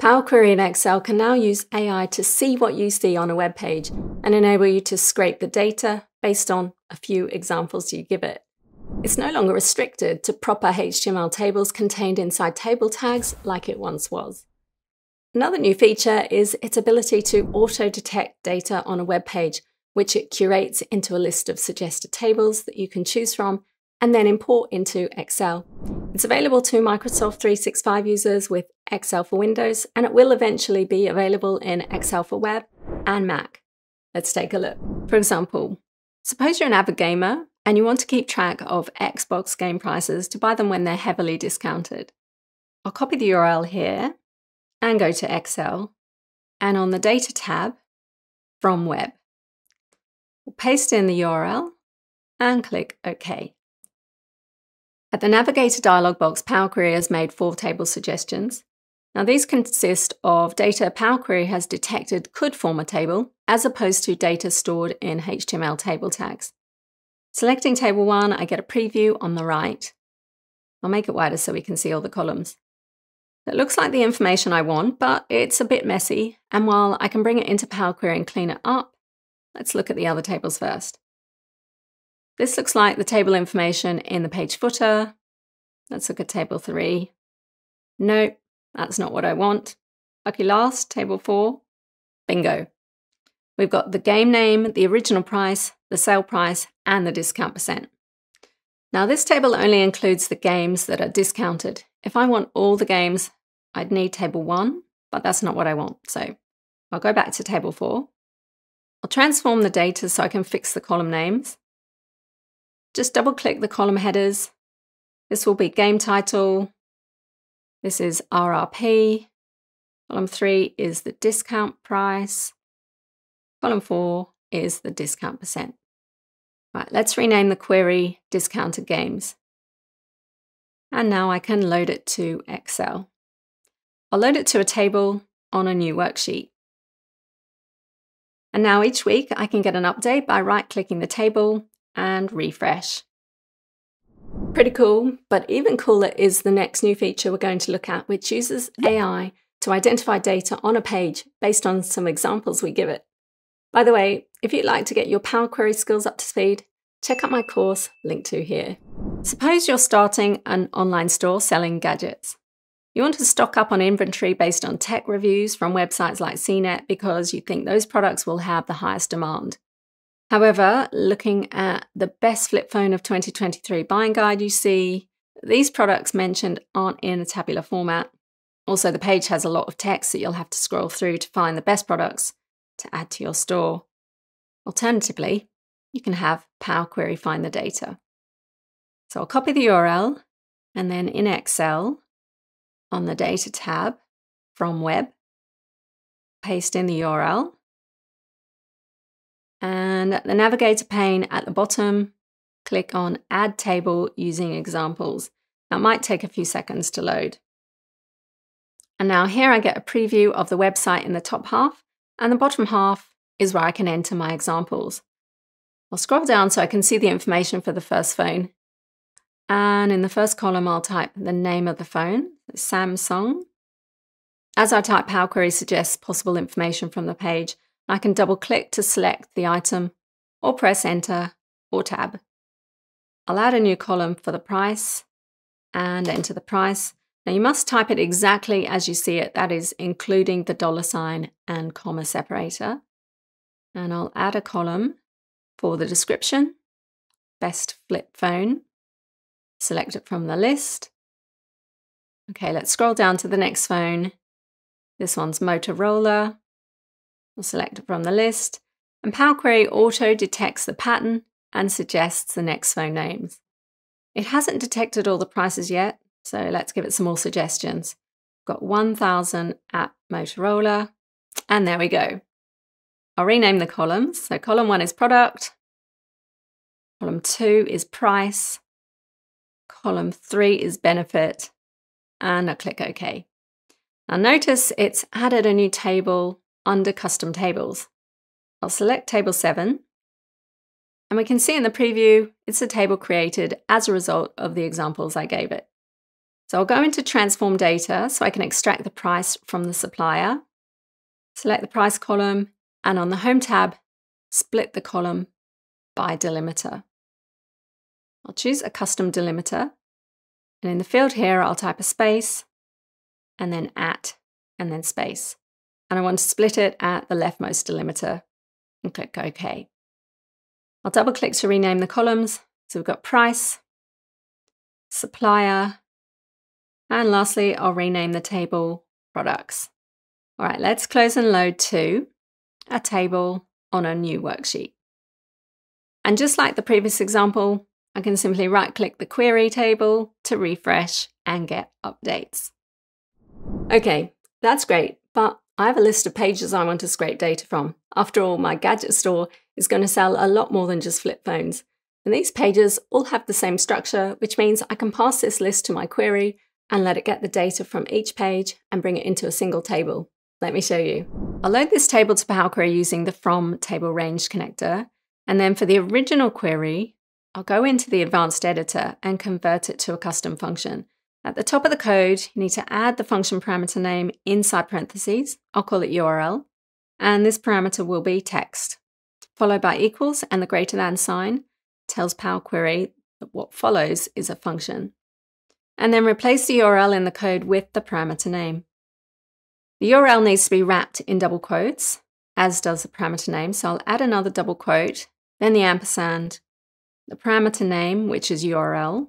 Power Query and Excel can now use AI to see what you see on a web page and enable you to scrape the data based on a few examples you give it. It's no longer restricted to proper HTML tables contained inside table tags like it once was. Another new feature is its ability to auto-detect data on a web page, which it curates into a list of suggested tables that you can choose from and then import into Excel. It's available to Microsoft 365 users with Excel for Windows, and it will eventually be available in Excel for Web and Mac. Let's take a look. For example, suppose you're an avid gamer and you want to keep track of Xbox game prices to buy them when they're heavily discounted. I'll copy the URL here and go to Excel, and on the Data tab, From Web. We'll paste in the URL and click OK. At the Navigator dialog box, Power Query has made 4 table suggestions. Now these consist of data Power Query has detected could form a table, as opposed to data stored in HTML table tags. Selecting table 1, I get a preview on the right. I'll make it wider so we can see all the columns. It looks like the information I want, but it's a bit messy, and while I can bring it into Power Query and clean it up, let's look at the other tables first. This looks like the table information in the page footer. Let's look at table 3. Nope, that's not what I want. Lucky last, table 4. Bingo. We've got the game name, the original price, the sale price, and the discount percent. Now this table only includes the games that are discounted. If I want all the games, I'd need table 1, but that's not what I want. So I'll go back to table 4. I'll transform the data so I can fix the column names. Just double click the column headers. This will be game title. This is RRP. Column 3 is the discount price. Column 4 is the discount percent. Right, let's rename the query discounted games. And now I can load it to Excel. I'll load it to a table on a new worksheet. And now each week I can get an update by right-clicking the table and refresh. Pretty cool, but even cooler is the next new feature we're going to look at, which uses AI to identify data on a page based on some examples we give it. By the way, if you'd like to get your Power Query skills up to speed, check out my course linked to here. Suppose you're starting an online store selling gadgets. You want to stock up on inventory based on tech reviews from websites like CNET because you think those products will have the highest demand. However, looking at the best flip phone of 2023 buying guide, you see these products mentioned aren't in a tabular format. Also, the page has a lot of text that you'll have to scroll through to find the best products to add to your store. Alternatively, you can have Power Query find the data. So I'll copy the URL, and then in Excel, on the Data tab, From Web, paste in the URL. And at the Navigator pane at the bottom, click on Add Table Using Examples. That might take a few seconds to load. And now here I get a preview of the website in the top half, and the bottom half is where I can enter my examples. I'll scroll down so I can see the information for the first phone. And in the first column, I'll type the name of the phone, Samsung. As I type, Power Query suggests possible information from the page. I can double click to select the item or press Enter or Tab. I'll add a new column for the price and enter the price. Now you must type it exactly as you see it, that is including the $ and comma separator. And I'll add a column for the description, best flip phone. Select it from the list. Okay, let's scroll down to the next phone. This one's Motorola. We'll select it from the list. And Power Query auto-detects the pattern and suggests the next phone names. It hasn't detected all the prices yet, so let's give it some more suggestions. Got 1,000 at Motorola, and there we go. I'll rename the columns. So column 1 is product. Column 2 is price. Column 3 is benefit, and I'll click OK. Now notice it's added a new table under custom tables. I'll select table 7, and we can see in the preview, it's a table created as a result of the examples I gave it. So I'll go into transform data so I can extract the price from the supplier. Select the price column and on the home tab, split the column by delimiter. I'll choose a custom delimiter and in the field here, I'll type a space and then at and then space. And I want to split it at the leftmost delimiter and click OK. I'll double click to rename the columns. So we've got price, supplier, and lastly, I'll rename the table products. All right, let's close and load to a table on a new worksheet. And just like the previous example, I can simply right-click the query table to refresh and get updates. Okay, that's great, but I have a list of pages I want to scrape data from. After all, my gadget store is going to sell a lot more than just flip phones. And these pages all have the same structure, which means I can pass this list to my query and let it get the data from each page and bring it into a single table. Let me show you. I'll load this table to Power Query using the From Table Range connector. And then for the original query, I'll go into the advanced editor and convert it to a custom function. At the top of the code, you need to add the function parameter name inside parentheses. I'll call it URL. And this parameter will be text, followed by equals and the greater than sign tells Power Query that what follows is a function. And then replace the URL in the code with the parameter name. The URL needs to be wrapped in double quotes, as does the parameter name. So I'll add another double quote, then the ampersand, the parameter name, which is URL,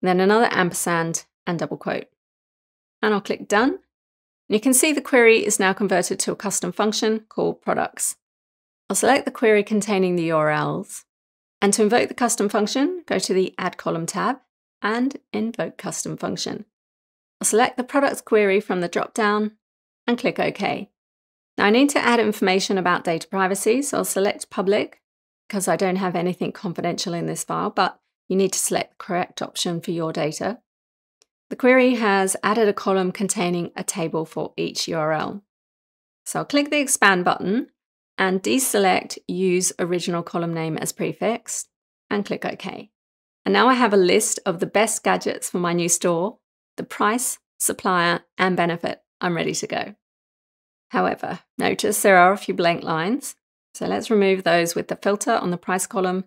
then another ampersand and double quote. And I'll click done. And you can see the query is now converted to a custom function called products. I'll select the query containing the URLs. And to invoke the custom function, go to the Add Column tab and Invoke Custom Function. I'll select the products query from the drop-down and click OK. Now I need to add information about data privacy, so I'll select Public because I don't have anything confidential in this file, but you need to select the correct option for your data. The query has added a column containing a table for each URL. So I'll click the Expand button and deselect Use Original Column Name as Prefix and click OK. And now I have a list of the best gadgets for my new store, the price, supplier, and benefit. I'm ready to go. However, notice there are a few blank lines. So let's remove those with the filter on the price column.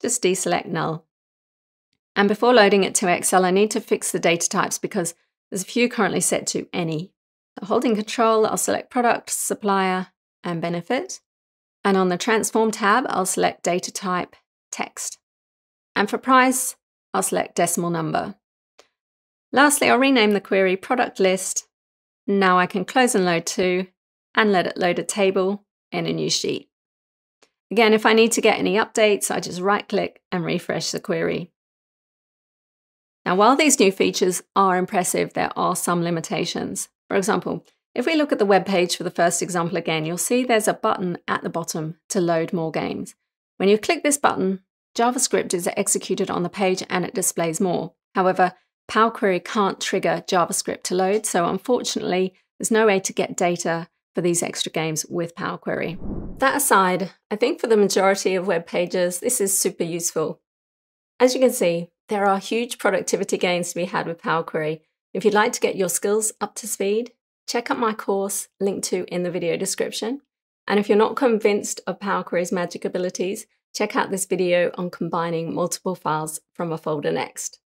Just deselect null. And before loading it to Excel, I need to fix the data types because there's a few currently set to any. So holding Control, I'll select product, supplier, and benefit. And on the Transform tab, I'll select Data Type, Text. And for price, I'll select decimal number. Lastly, I'll rename the query Product List. Now I can close and load to and let it load a table in a new sheet. Again, if I need to get any updates, I just right-click and refresh the query. Now, while these new features are impressive, there are some limitations. For example, if we look at the web page for the first example again, you'll see there's a button at the bottom to load more games. When you click this button, JavaScript is executed on the page and it displays more. However, Power Query can't trigger JavaScript to load, so unfortunately, there's no way to get data for these extra games with Power Query. That aside, I think for the majority of web pages, this is super useful. As you can see, there are huge productivity gains to be had with Power Query. If you'd like to get your skills up to speed, check out my course linked to in the video description. And if you're not convinced of Power Query's magic abilities, check out this video on combining multiple files from a folder next.